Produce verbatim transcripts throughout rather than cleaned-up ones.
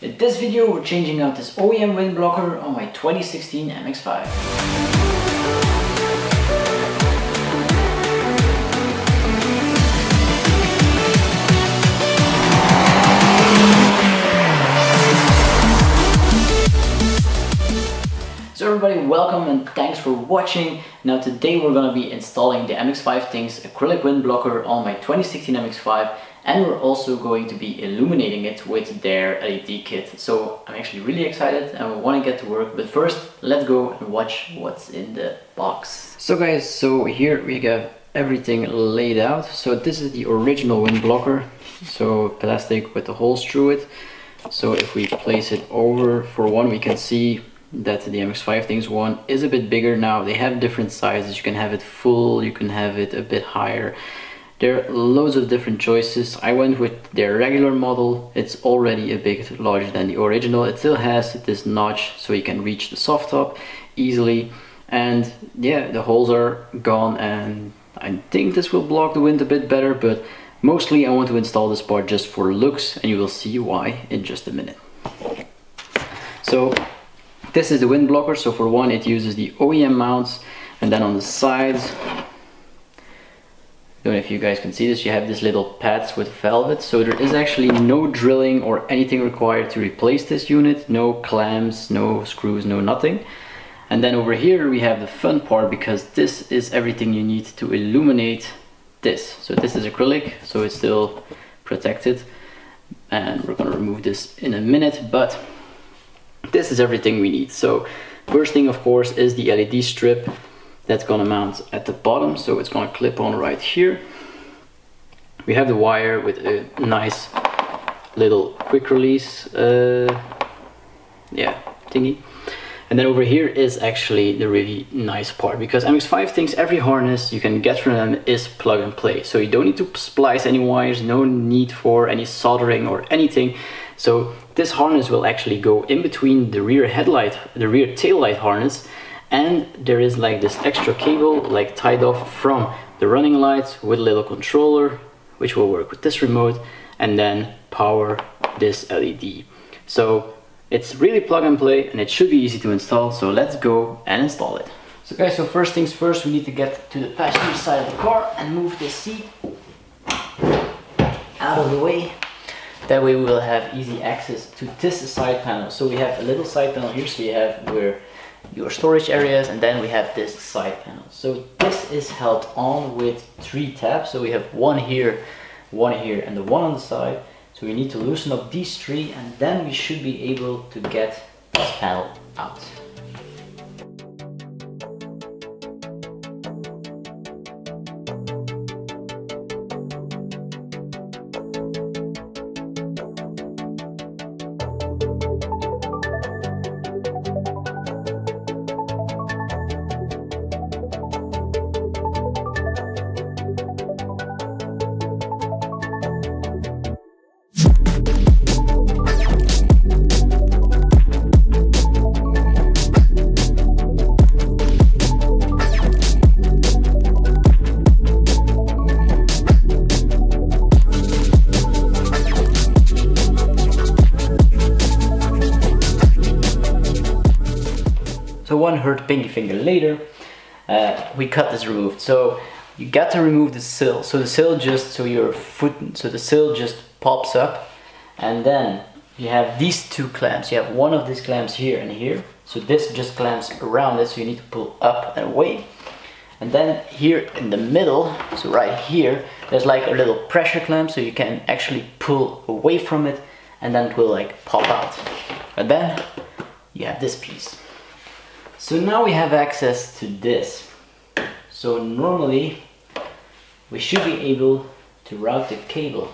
In this video we're changing out this O E M wind blocker on my twenty sixteen M X five. Everybody, welcome and thanks for watching. Now today we're gonna be installing the M X five things acrylic wind blocker on my twenty sixteen M X five, and we're also going to be illuminating it with their L E D kit. So I'm actually really excited and we want to get to work, but first let's go and watch what's in the box. So guys, so here we got everything laid out. So this is the original wind blocker, so plastic with the holes through it. So if we place it over for one, we can see that the M X five things one is a bit bigger now. They have different sizes. You can have it full, you can have it a bit higher. There are loads of different choices. I went with their regular model. It's already a bit larger than the original. It still has this notch so you can reach the soft top easily. And yeah, the holes are gone and I think this will block the wind a bit better, but mostly I want to install this part just for looks, and you will see why in just a minute. So this is the wind blocker. So for one, it uses the O E M mounts, and then on the sides, don't know if you guys can see this, you have these little pads with velvet. So there is actually no drilling or anything required to replace this unit. No clamps, no screws, no nothing. And then over here we have the fun part, because this is everything you need to illuminate this. So this is acrylic, so it's still protected, and we're gonna remove this in a minute, but this is everything we need. So first thing, of course, is the L E D strip that's gonna mount at the bottom. So it's gonna clip on right here. We have the wire with a nice little quick release uh, yeah, thingy. And then over here is actually the really nice part, because M X five things, every harness you can get from them is plug and play. So you don't need to splice any wires, no need for any soldering or anything. So this harness will actually go in between the rear headlight, the rear tail light harness, and there is like this extra cable like tied off from the running lights with a little controller, which will work with this remote, and then power this L E D. So it's really plug and play, and it should be easy to install, so let's go and install it. So guys, so first things first, we need to get to the passenger side of the car and move this seat out of the way. That way we will have easy access to this side panel. So we have a little side panel here, so you have where your storage areas, and then we have this side panel. So this is held on with three tabs. So we have one here, one here, and the one on the side. So we need to loosen up these three, and then we should be able to get this panel out. So one hurt pinky finger later, uh, we cut this removed. So you got to remove the sill. So the sill just so your foot, so the sill just pops up, and then you have these two clamps. You have one of these clamps here and here. So this just clamps around it. So you need to pull up and away. And then here in the middle, so right here, there's like a little pressure clamp, so you can actually pull away from it, and then it will like pop out. And then you have this piece. So now we have access to this. So normally we should be able to route the cable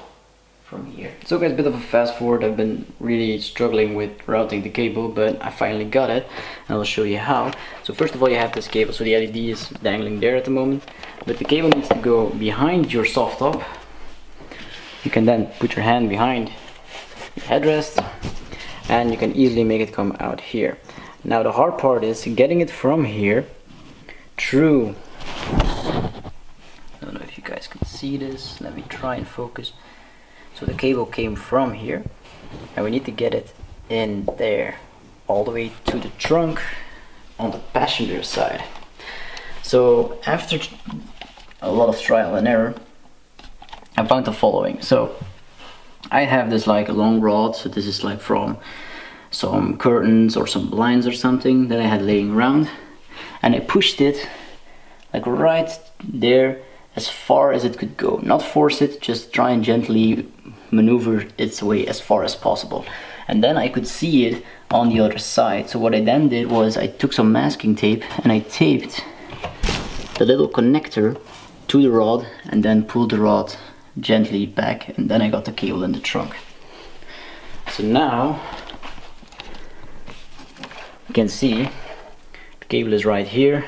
from here. So guys, a bit of a fast forward. I've been really struggling with routing the cable, but I finally got it, and I'll show you how. So first of all, you have this cable. So the L E D is dangling there at the moment, but the cable needs to go behind your soft top. You can then put your hand behind the headrest, and you can easily make it come out here. Now the hard part is getting it from here through, I don't know if you guys can see this, let me try and focus. So the cable came from here, and we need to get it in there all the way to the trunk on the passenger side. So after a lot of trial and error, I found the following. So I have this like a long rod, so this is like from some curtains or some blinds or something that I had laying around, and I pushed it like right there as far as it could go. Not force it, just try and gently maneuver its way as far as possible. And then I could see it on the other side. So what I then did was I took some masking tape and I taped the little connector to the rod and then pulled the rod gently back, and then I got the cable in the trunk. So now you can see the cable is right here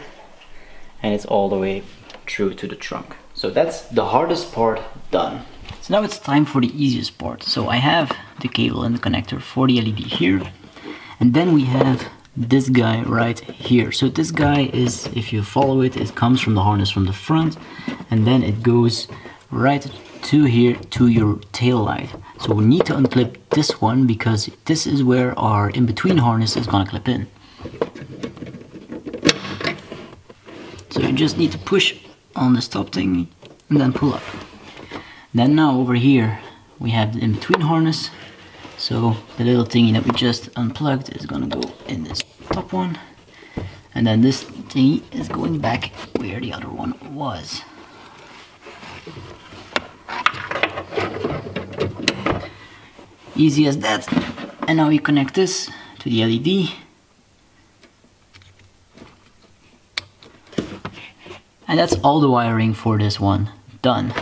and it's all the way through to the trunk. So that's the hardest part done. So now it's time for the easiest part. So I have the cable and the connector for the L E D here, and then we have this guy right here. So this guy is, if you follow it, it comes from the harness from the front, and then it goes right to here to your tail light. So we need to unclip this one because this is where our in-between harness is gonna clip in. So you just need to push on the stop thing and then pull up. Then now over here we have the in-between harness. So the little thingy that we just unplugged is gonna go in this top one, and then this thingy is going back where the other one was. Easy as that. And now you connect this to the L E D, and that's all the wiring for this one done.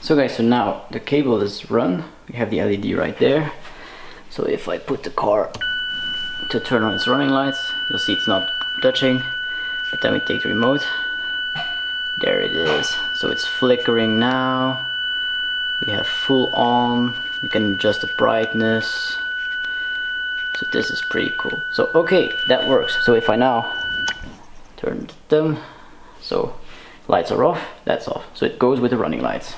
So guys, so now the cable is run, we have the L E D right there. So if I put the car to turn on its running lights, you'll see it's not touching, but then we take the remote, there it is. So it's flickering now, we have full on, you can adjust the brightness, so this is pretty cool. So okay, that works. So if I now turn them, so lights are off, that's off, so it goes with the running lights.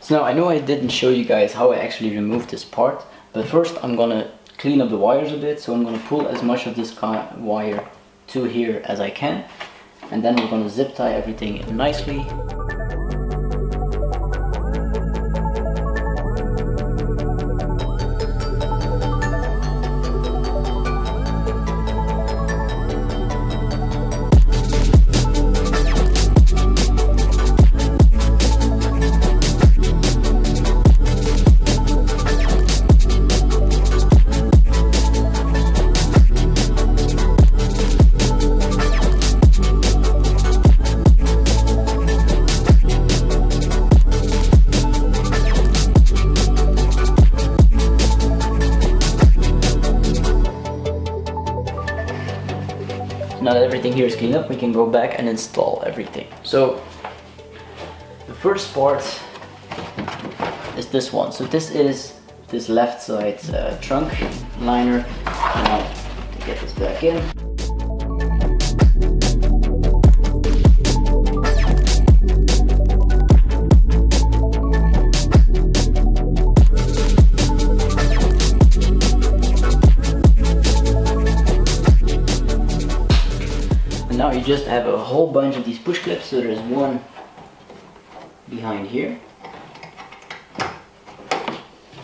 So now I know I didn't show you guys how I actually removed this part, but first I'm gonna clean up the wires a bit. So I'm gonna pull as much of this wire to here as I can, and then we're gonna zip tie everything in nicely. Now that everything here is cleaned up, we can go back and install everything. So the first part is this one. So this is this left side uh, trunk liner. Now to get this back in. Now you just have a whole bunch of these push clips. So there's one behind here,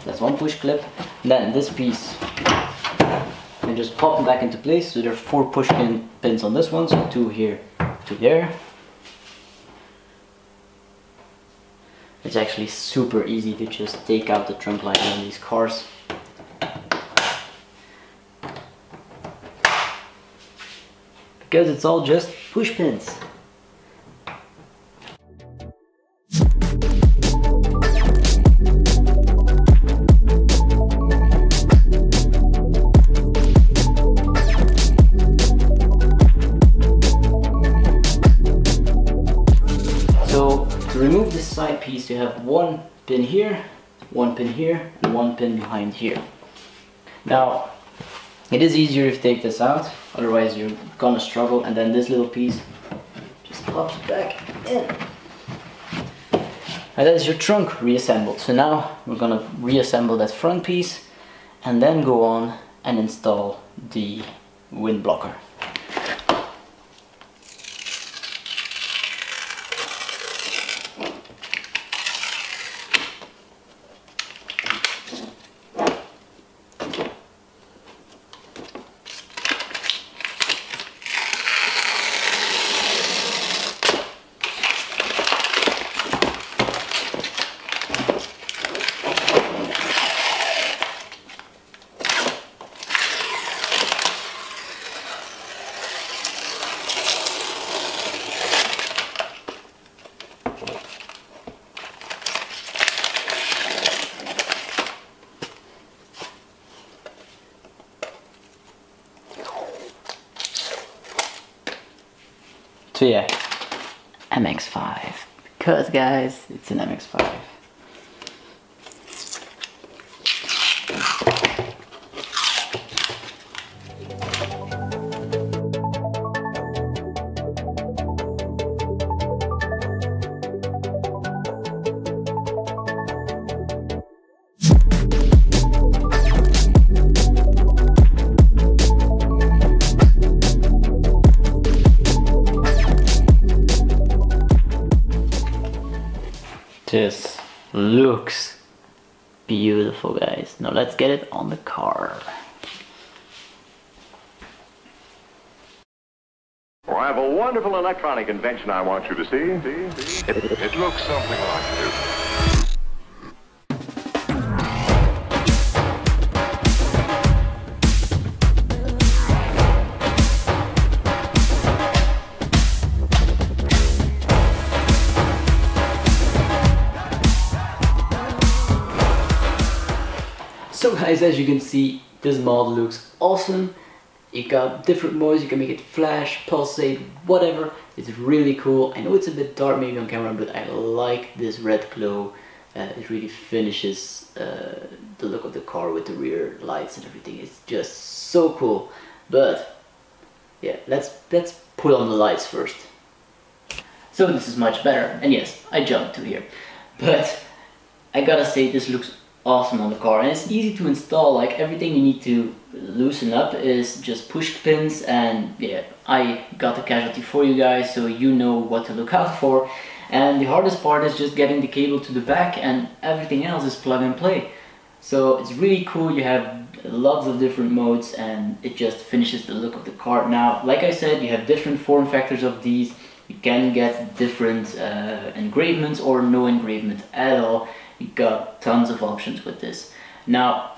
that's one push clip, and then this piece and just pop them back into place. So there are four push pins on this one, so two here, two there. It's actually super easy to just take out the trunk liner on these cars. Because it's all just push pins. So to remove this side piece, you have one pin here, one pin here, and one pin behind here. Now, it is easier if you take this out, otherwise you're gonna struggle, and then this little piece just pops back in. And that is your trunk reassembled. So now we're gonna reassemble that front piece and then go on and install the wind blocker. So yeah, M X five, because guys, it's an M X five. Just looks beautiful, guys. Now let's get it on the car. Well, I have a wonderful electronic invention I want you to see. see, see. It, it looks something like this. So guys, as you can see, this model looks awesome. It got different modes, you can make it flash, pulsate, whatever. It's really cool. I know it's a bit dark maybe on camera, but I like this red glow. Uh, it really finishes uh, the look of the car with the rear lights and everything. It's just so cool. But yeah, let's, let's put on the lights first. So this is much better. And yes, I jumped to here. But I gotta say, this looks awesome on the car, and it's easy to install. Like, everything you need to loosen up is just push pins, and yeah, I got the casualty for you guys, so you know what to look out for. And the hardest part is just getting the cable to the back, and everything else is plug and play. So it's really cool. You have lots of different modes, and it just finishes the look of the car. Now, like I said, you have different form factors of these. You can get different uh, engravements or no engravement at all. You got tons of options with this. Now,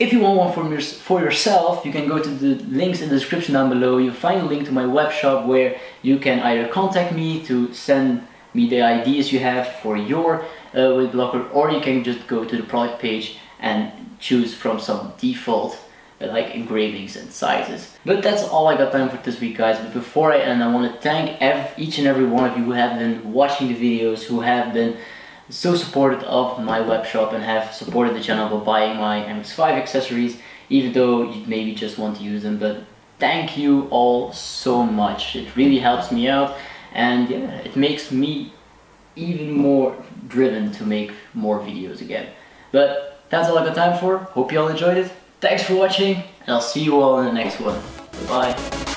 if you want one for, your, for yourself, you can go to the links in the description down below. You'll find a link to my web shop where you can either contact me to send me the ideas you have for your uh, wind blocker, or you can just go to the product page and choose from some default like engravings and sizes. But that's all I got time for this week, guys. But before I end, I want to thank every, each and every one of you who have been watching the videos, who have been so supportive of my web shop and have supported the channel by buying my M X five accessories, even though you maybe just want to use them. But thank you all so much. It really helps me out, and yeah, it makes me even more driven to make more videos again. But that's all I got time for. Hope you all enjoyed it. Thanks for watching, and I'll see you all in the next one. Bye-bye.